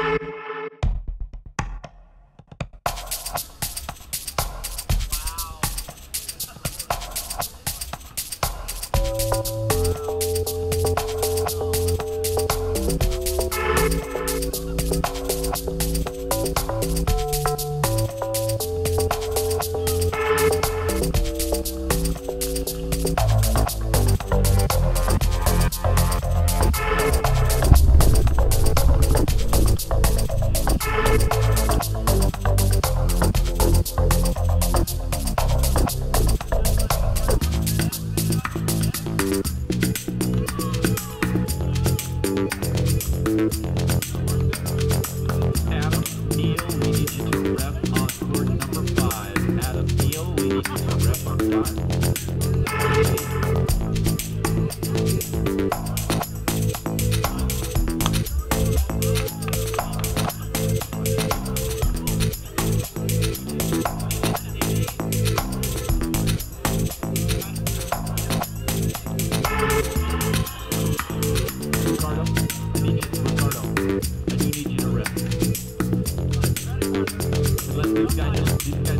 This guy just